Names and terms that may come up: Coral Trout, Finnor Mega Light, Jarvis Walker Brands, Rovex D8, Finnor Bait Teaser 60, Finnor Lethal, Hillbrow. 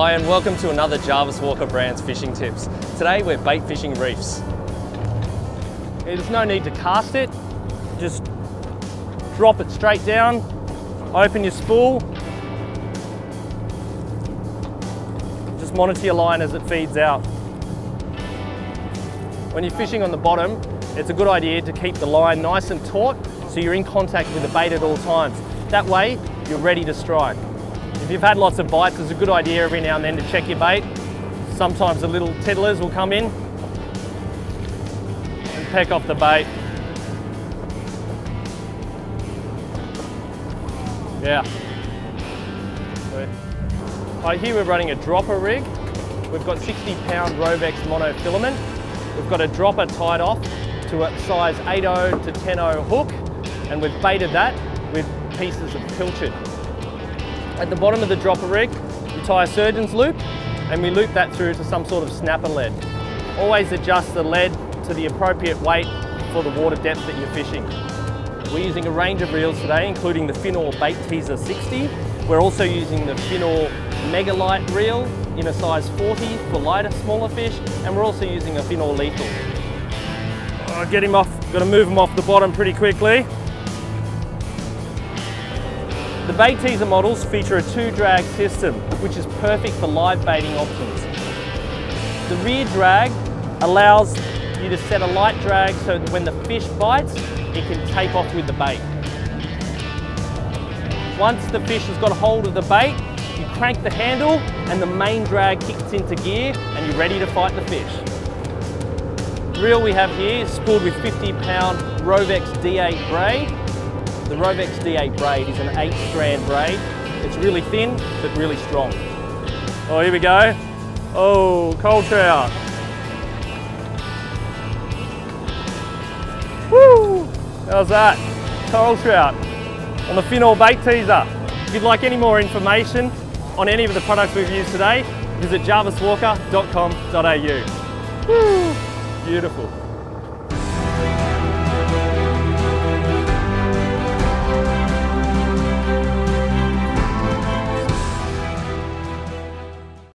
Hi and welcome to another Jarvis Walker Brands Fishing Tips. Today we're bait fishing reefs. There's no need to cast it, just drop it straight down, open your spool, just monitor your line as it feeds out. When you're fishing on the bottom, it's a good idea to keep the line nice and taut so you're in contact with the bait at all times. That way you're ready to strike. If you've had lots of bites, it's a good idea every now and then to check your bait. Sometimes the little tiddlers will come in and peck off the bait. Yeah. Right, here we're running a dropper rig. We've got 60-pound Rovex monofilament. We've got a dropper tied off to a size 8.0 to 10.0 hook, and we've baited that with pieces of pilchard. At the bottom of the dropper rig, you tie a surgeon's loop and we loop that through to some sort of snapper lead. Always adjust the lead to the appropriate weight for the water depth that you're fishing. We're using a range of reels today, including the Finnor Bait Teaser 60. We're also using the Finnor Mega Light reel in a size 40 for lighter, smaller fish, and we're also using a Finnor Lethal. Oh, get him off, got to move him off the bottom pretty quickly. The bait teaser models feature a 2-drag system, which is perfect for live baiting options. The rear drag allows you to set a light drag so that when the fish bites, it can tape off with the bait. Once the fish has got a hold of the bait, you crank the handle and the main drag kicks into gear and you're ready to fight the fish. The reel we have here is spooled with 50-pound Rovex D8 braid. The Rovex D8 braid is an 8-strand braid. It's really thin, but really strong. Oh, here we go. Oh, coral trout. Woo! How's that? Coral trout on the Finnor Bait Teaser. If you'd like any more information on any of the products we've used today, visit jarviswalker.com.au. Woo! Beautiful.